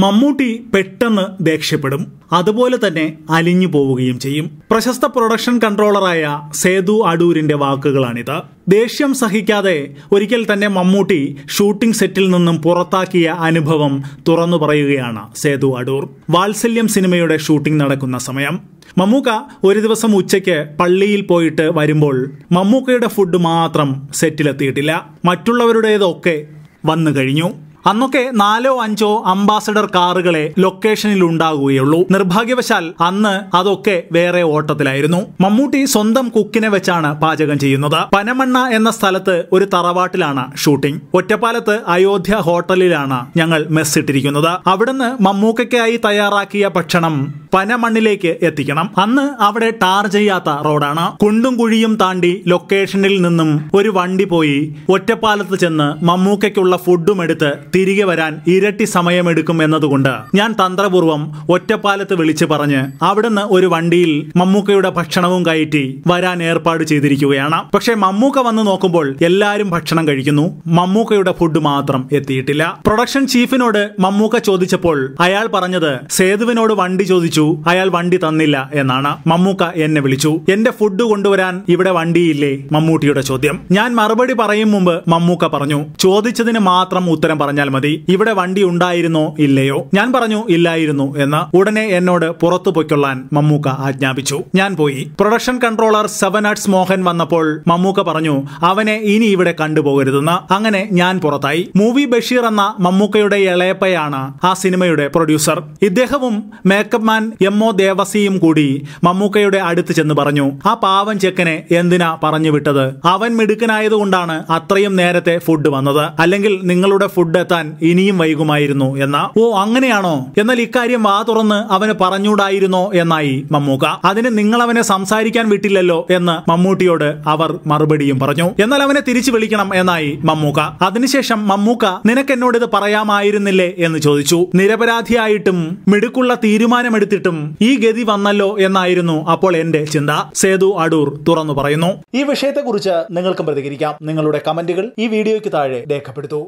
മമ്മൂട്ടി പെട്ടെന്ന് ദേഷ്യപ്പെടും, അതുപോലെ തന്നെ അലിഞ്ഞു പോവുകയും ചെയ്യും. പ്രശസ്ത പ്രൊഡക്ഷൻ കൺട്രോളറായ സേതു അടൂരിന്റെ വാക്കുകളാണിത്. ദേഷ്യം സഹിക്കാതെ ഒരിക്കൽ തന്നെ മമ്മൂട്ടി ഷൂട്ടിംഗ് സെറ്റിൽ നിന്നും പുറത്താക്കിയ അനുഭവം തുറന്നു പറയുകയാണ് സേതു അടൂർ. വാത്സല്യം സിനിമയുടെ ഷൂട്ടിംഗ് നടക്കുന്ന സമയം മമ്മൂക്ക ഒരു ദിവസം ഉച്ചയ്ക്ക് പള്ളിയിൽ പോയിട്ട് വരുമ്പോൾ മമ്മൂക്കയുടെ ഫുഡ് മാത്രം സെറ്റിലെത്തിയിട്ടില്ല, മറ്റുള്ളവരുടേതൊക്കെ വന്നു കഴിഞ്ഞു. അന്നൊക്കെ 4 or 5 അംബാസഡർ കാറുകളെ ലൊക്കേഷനിൽ ഉണ്ടാകുകയുള്ളൂ. നിർഭാഗ്യവശാൽ അന്ന് അതൊക്കെ വേറെ ഓട്ടത്തിലായിരുന്നു. മമ്മൂട്ടി സ്വന്തം കുക്കിനെ വെച്ചാണ് പാചകം ചെയ്യുന്നത്. പനമണ്ണ എന്ന സ്ഥലത്ത് ഒരു തറവാട്ടിലാണ് ഷൂട്ടിംഗ്. ഒറ്റപ്പാലത്ത് അയോധ്യ ഹോട്ടലിലാണ് ഞങ്ങൾ മെസ്സിട്ടിരിക്കുന്നത്. അവിടുന്ന് മമ്മൂക്കയ്ക്കായി തയ്യാറാക്കിയ ഭക്ഷണം പനമണ്ണിലേക്ക് എത്തിക്കണം. അന്ന് അവിടെ ടാർ ചെയ്യാത്ത റോഡാണ്. കുണ്ടും കുഴിയും താണ്ടി ലൊക്കേഷനിൽ നിന്നും ഒരു വണ്ടി പോയി ഒറ്റപ്പാലത്ത് ചെന്ന് മമ്മൂക്കയ്ക്കുള്ള ഫുഡും എടുത്ത് തിരികെ വരാൻ ഇരട്ടി സമയമെടുക്കും എന്നതുകൊണ്ട് ഞാൻ തന്ത്രപൂർവ്വം ഒറ്റപ്പാലത്ത് വിളിച്ചു പറഞ്ഞ് അവിടുന്ന് ഒരു വണ്ടിയിൽ മമ്മൂക്കയുടെ ഭക്ഷണവും കയറ്റി വരാൻ ഏർപ്പാട് ചെയ്തിരിക്കുകയാണ്. പക്ഷേ മമ്മൂക്ക വന്ന് നോക്കുമ്പോൾ എല്ലാവരും ഭക്ഷണം കഴിക്കുന്നു, മമ്മൂക്കയുടെ ഫുഡ് മാത്രം എത്തിയിട്ടില്ല. പ്രൊഡക്ഷൻ ചീഫിനോട് മമ്മൂക്ക ചോദിച്ചപ്പോൾ അയാൾ പറഞ്ഞത് സേതുവിനോട് വണ്ടി ചോദിച്ചു, അയാൾ വണ്ടി തന്നില്ല എന്നാണ്. മമ്മൂക്ക എന്നെ വിളിച്ചു, എന്റെ ഫുഡ് കൊണ്ടുവരാൻ ഇവിടെ വണ്ടിയില്ലേ മമ്മൂട്ടിയുടെ ചോദ്യം. ഞാൻ മറുപടി പറയും മുമ്പ് മമ്മൂക്ക പറഞ്ഞു, ചോദിച്ചതിന് മാത്രം ഉത്തരം പറഞ്ഞാൽ മതി, ഇവിടെ വണ്ടി ഉണ്ടായിരുന്നോ ഇല്ലയോ? ഞാൻ പറഞ്ഞു ഇല്ലായിരുന്നു എന്ന്. ഉടനെ എന്നോട് പുറത്തു പൊയ്ക്കൊള്ളാൻ മമ്മൂക്ക ആജ്ഞാപിച്ചു. ഞാൻ പോയി. പ്രൊഡക്ഷൻ കൺട്രോളർ 7 Arts മോഹൻ വന്നപ്പോൾ മമ്മൂക്ക പറഞ്ഞു അവനെ ഇനി ഇവിടെ കണ്ടുപോകരുതെന്ന്. അങ്ങനെ ഞാൻ പുറത്തായി. മൂവി ബഷീർ എന്ന മമ്മൂക്കയുടെ ഇളയപ്പയാണ് ആ സിനിമയുടെ പ്രൊഡ്യൂസർ. ഇദ്ദേഹവും മേക്കപ്പ് മാൻ എം.ഒ. ദേവസിയും കൂടി മമ്മൂക്കയുടെ അടുത്ത് ചെന്ന് പറഞ്ഞു, ആ പാവൻ ചെക്കനെ എന്തിനാ പറഞ്ഞു വിട്ടത്? അവൻ മിടുക്കനായതുകൊണ്ടാണ് അത്രയും നേരത്തെ ഫുഡ് വന്നത്, അല്ലെങ്കിൽ നിങ്ങളുടെ ഫുഡ് എത്താൻ ഇനിയും വൈകുമായിരുന്നു എന്ന. ഓ അങ്ങനെയാണോ, എന്നാൽ ഇക്കാര്യം വാ തുറന്ന് അവന് പറഞ്ഞൂടായിരുന്നോ എന്നായി മമ്മൂക്ക. അതിന് നിങ്ങൾ അവനെ സംസാരിക്കാൻ വിട്ടില്ലല്ലോ എന്ന് മമ്മൂട്ടിയോട് അവർ മറുപടിയും പറഞ്ഞു. എന്നാൽ അവനെ തിരിച്ചു വിളിക്കണം എന്നായി മമ്മൂക്ക. അതിനുശേഷം മമ്മൂക്ക നിനക്ക് എന്നോട് ഇത് പറയാമായിരുന്നില്ലേ എന്ന് ചോദിച്ചു. നിരപരാധിയായിട്ടും മിടുക്കുള്ള തീരുമാനമെടുത്തിട്ടും ഈ ഗതി വന്നല്ലോ എന്നായിരുന്നു അപ്പോൾ എന്റെ ചിന്ത. സേതു അടൂർ തുറന്നു പറയുന്നു. ഈ വിഷയത്തെക്കുറിച്ച് നിങ്ങൾക്കും പ്രതികരിക്കാം. നിങ്ങളുടെ കമന്റുകൾ ഈ വീഡിയോയ്ക്ക് താഴെ രേഖപ്പെടുത്തൂ.